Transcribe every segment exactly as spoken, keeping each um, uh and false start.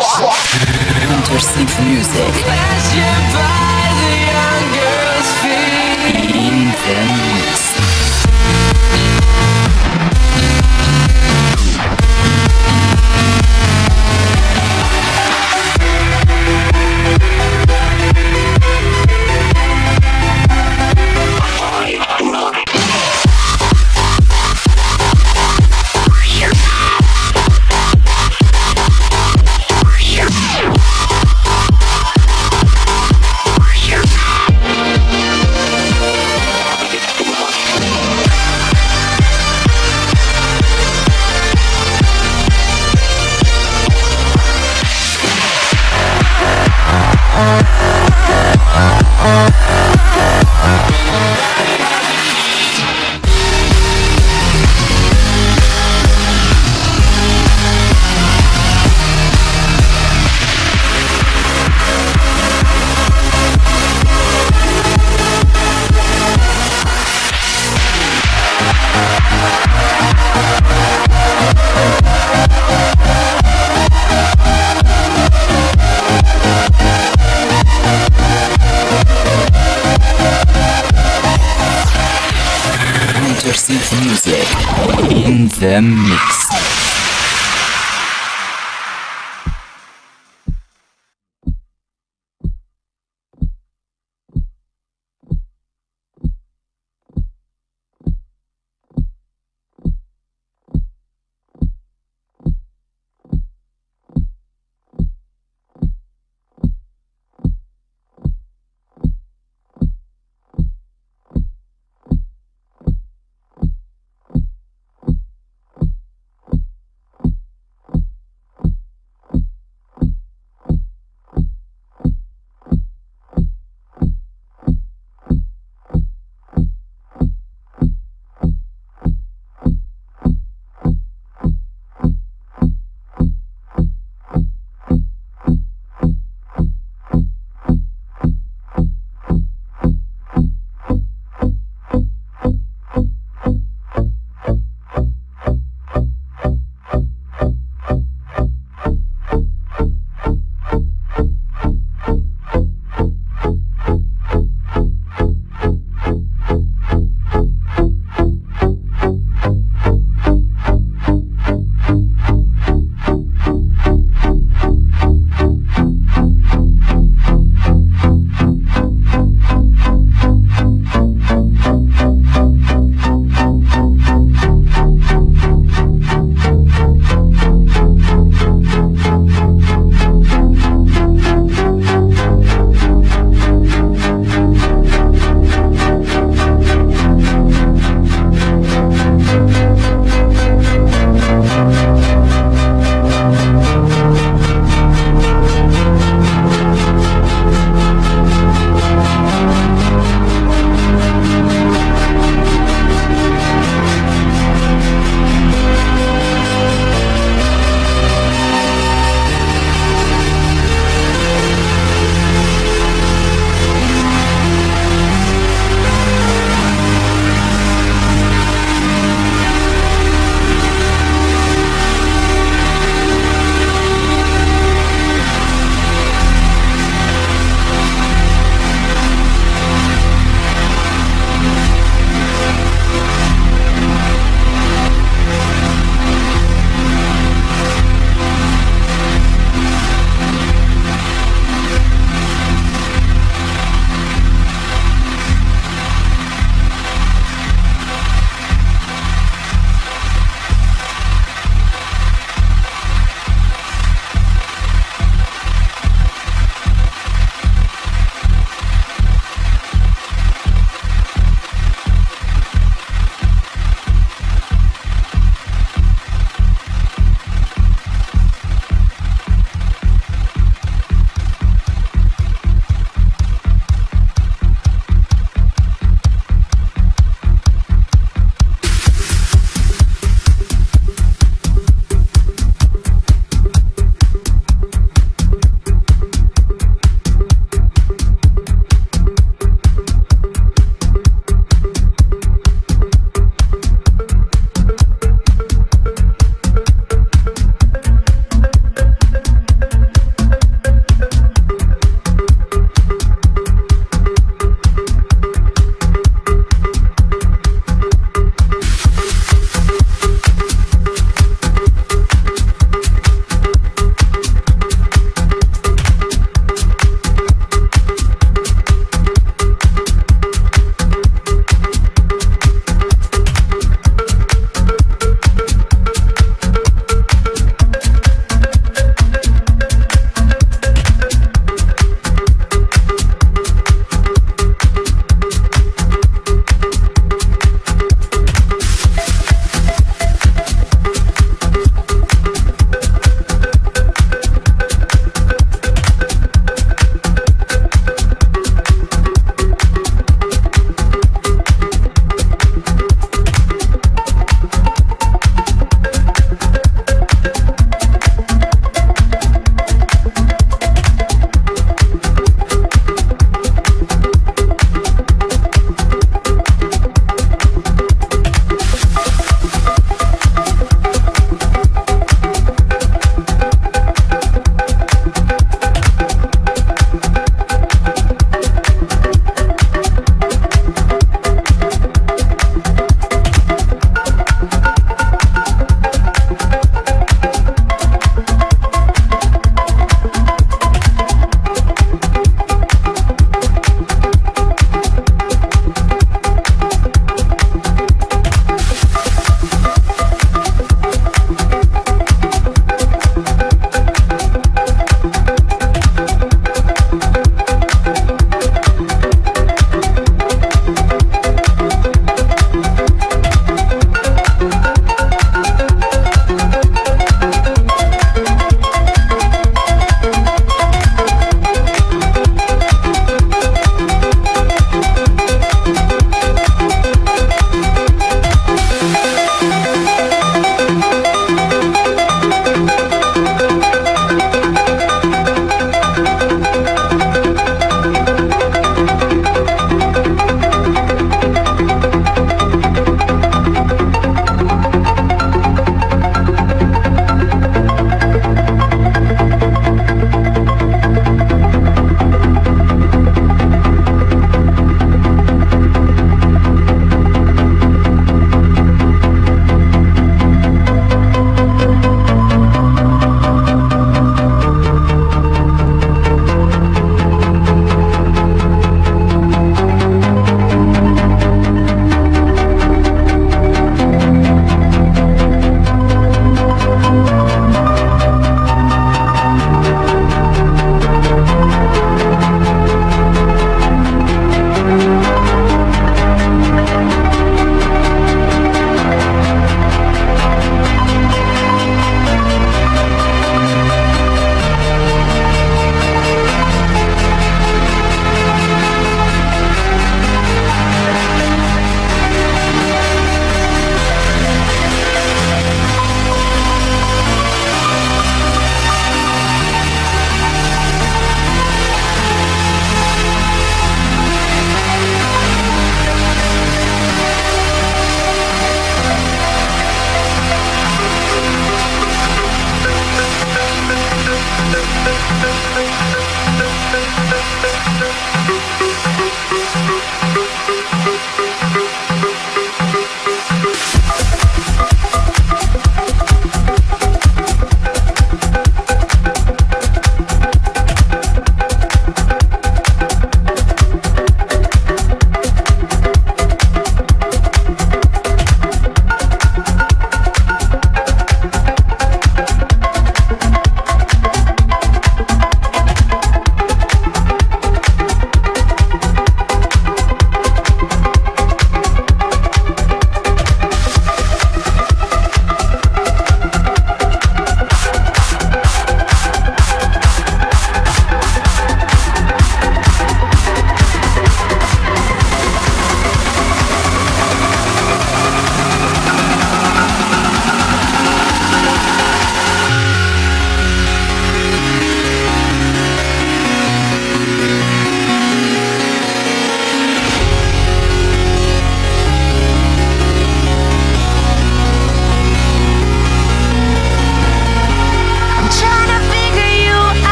HunterSynth music. Passion by the young girl's feet. In the mix. HunterSynth music in the mix.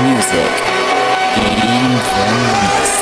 music in the mix.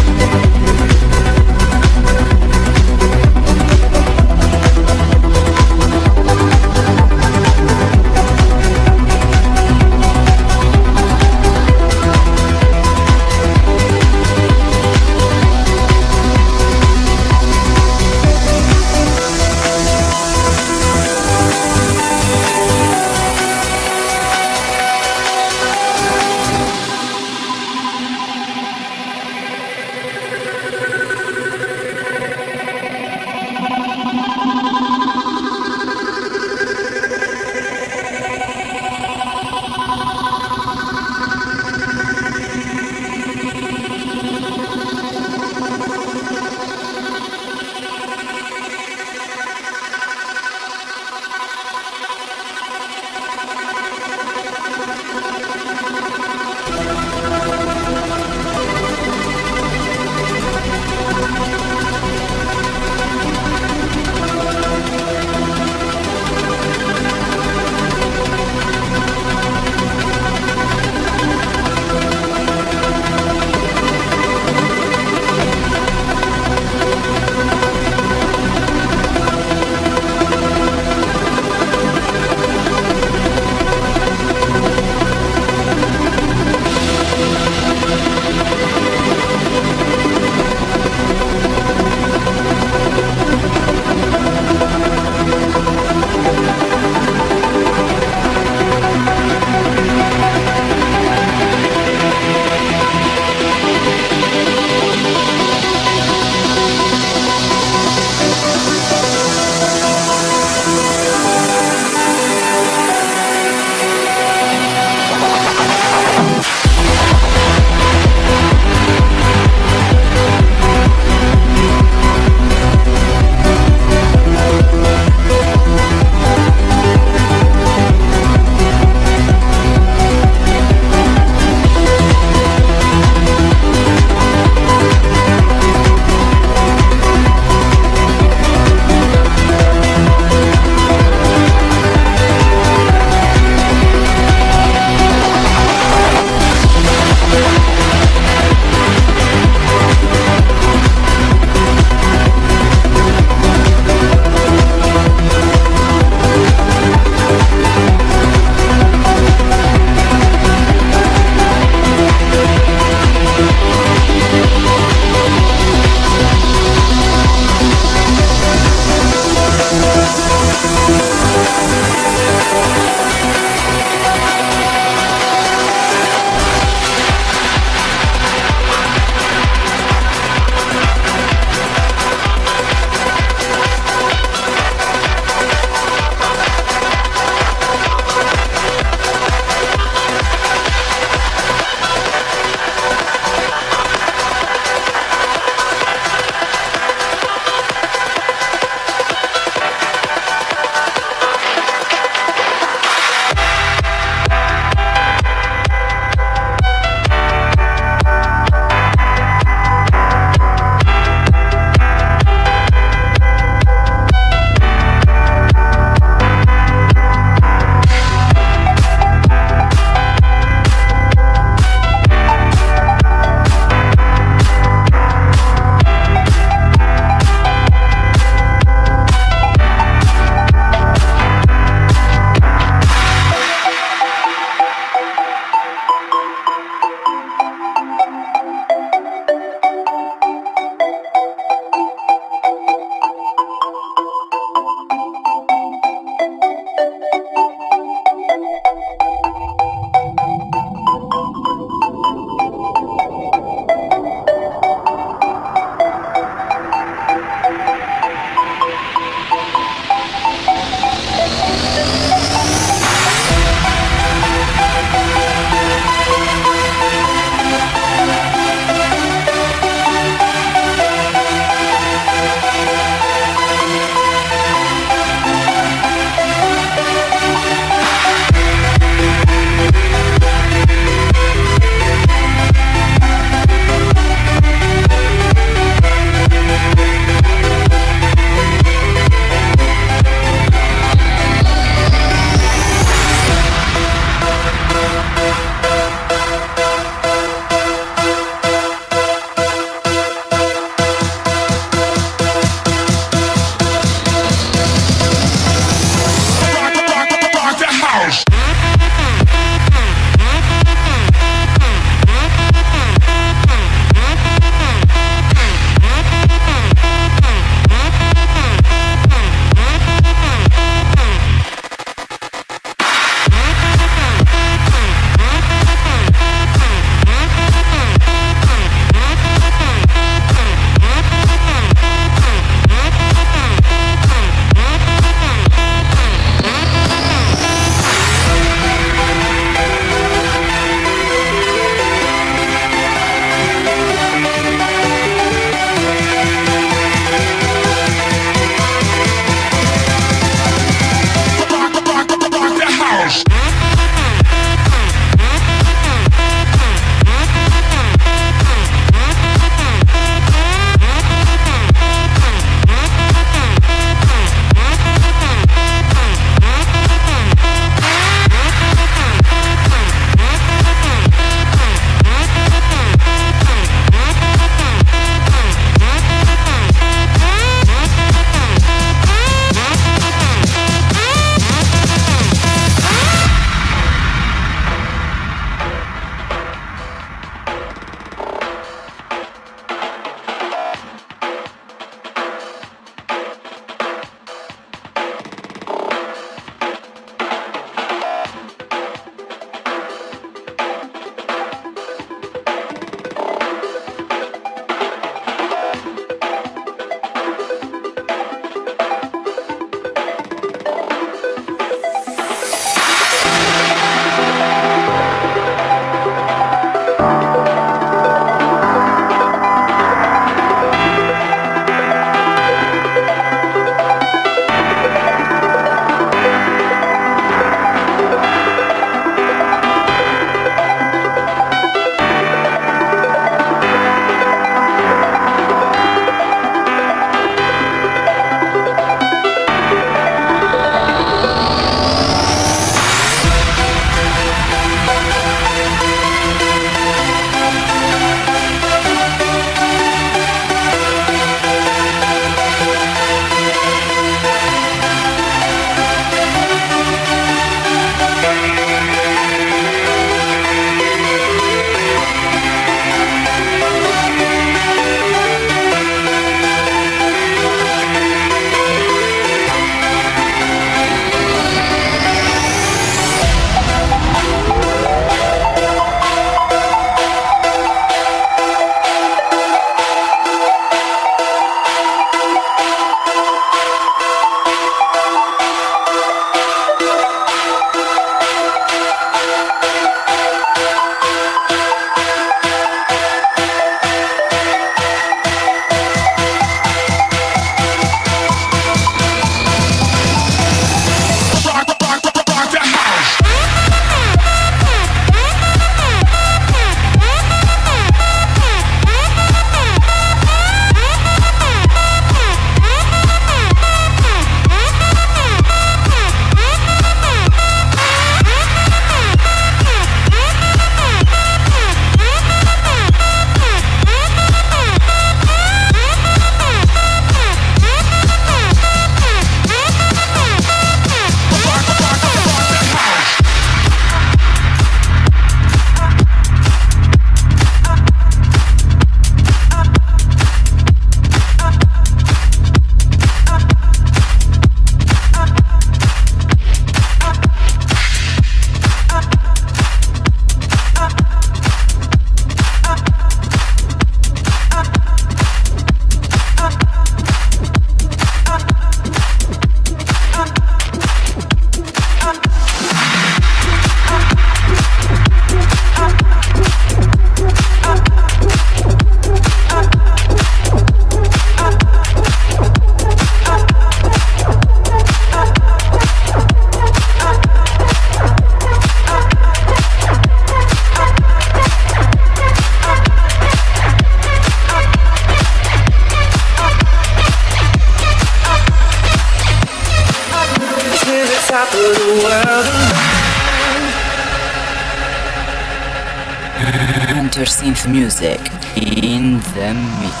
HunterSynth music in the mix.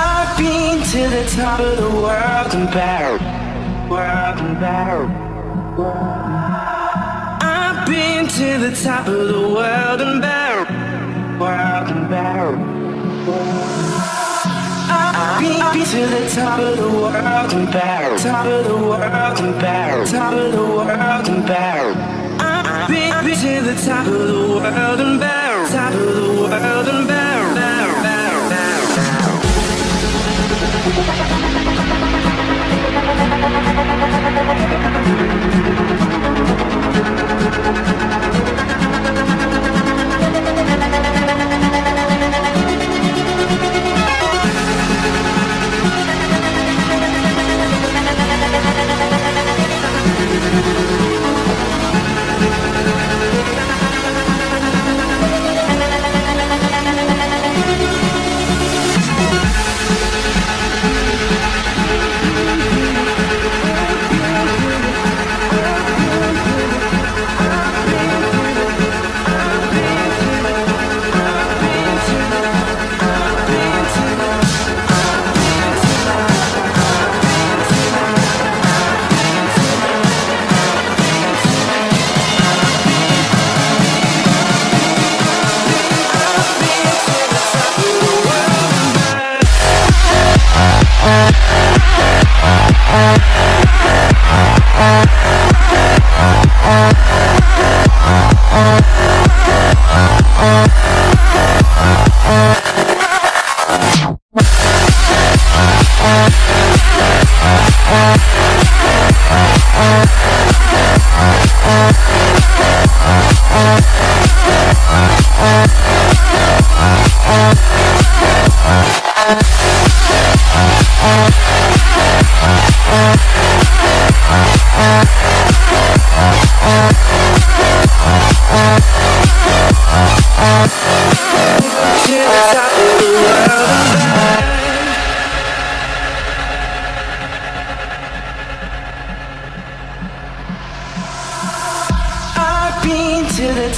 I've been to the top of the world and back, world and back, world. I've been to the top of the world and back, world and back, world. I've been to the top of the world and back, top of the world and back, top of the world and back. To the top of the world and back, top of the world and back, back, back, to the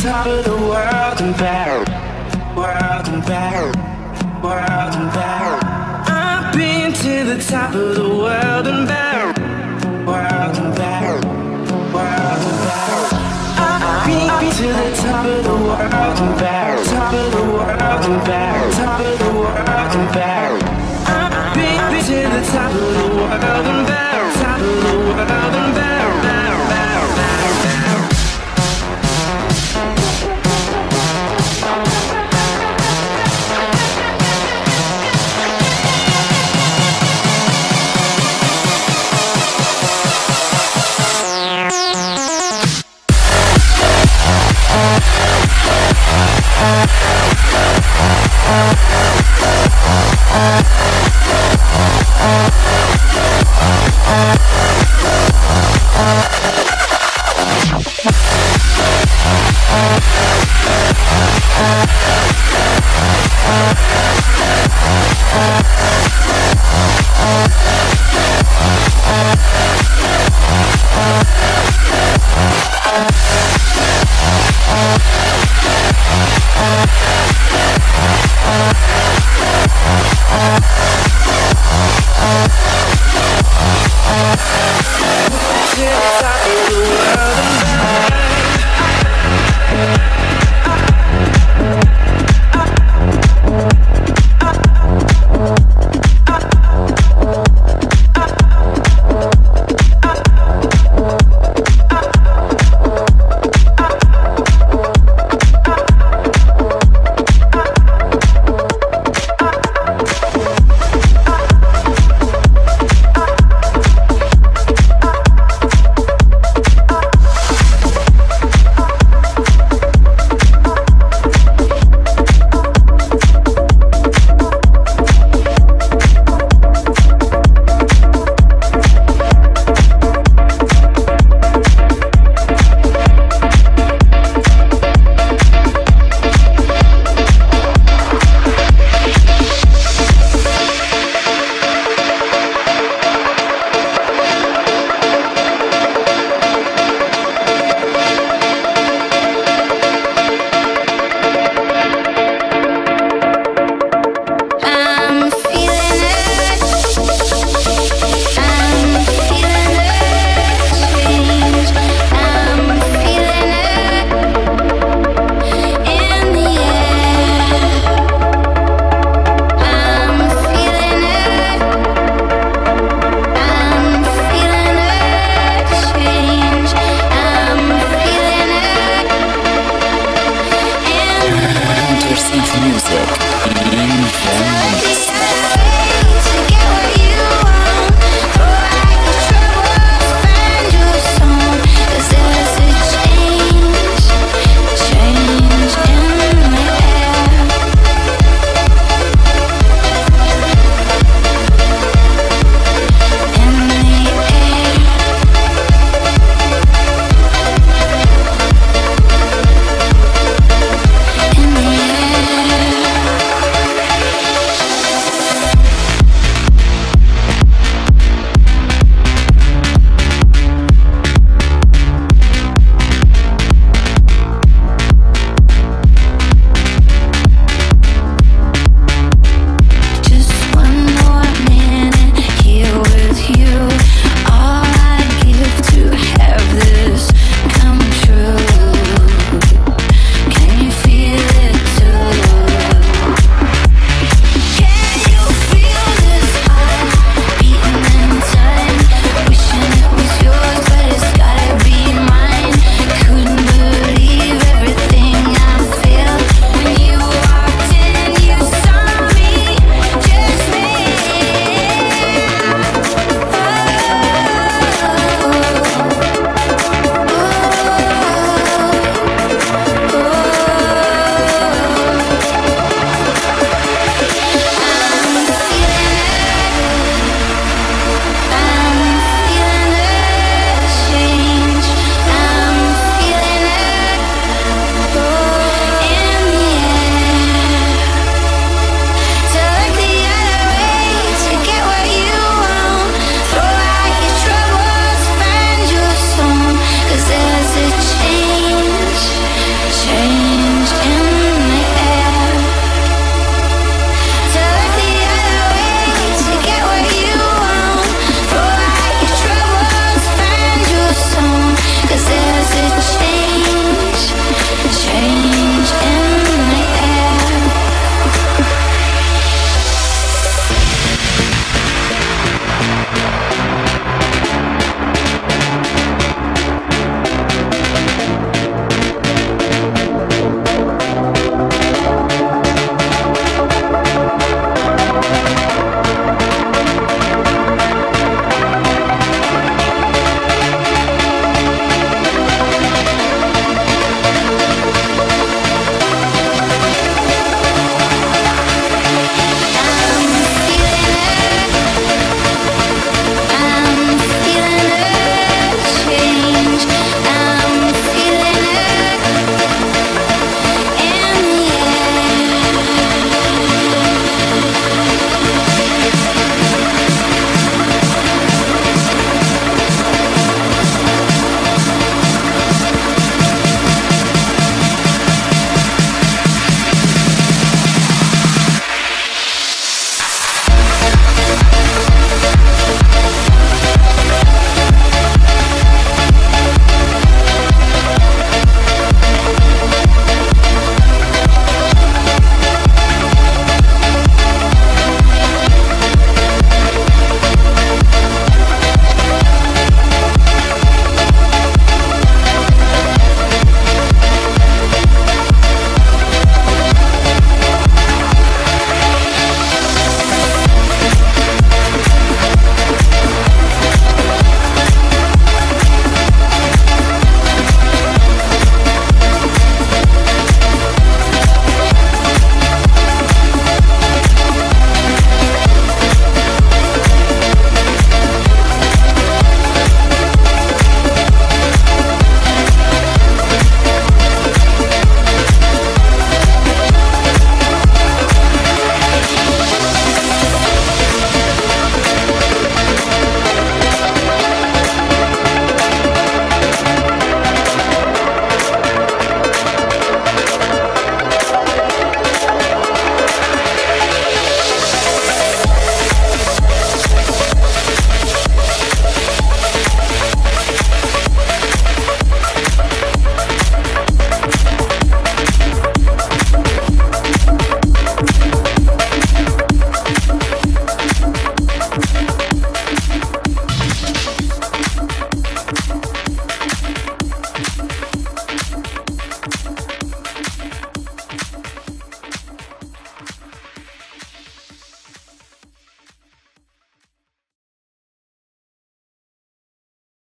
top of the world and back, world and back, world and back. I've been to the top of the world and back, world and back, world and back. I've been to the top of the world and back, top of the world and back, top of the world and back. I've been to the top of the world and back, top of the world and back, back, back, back, back. Oh,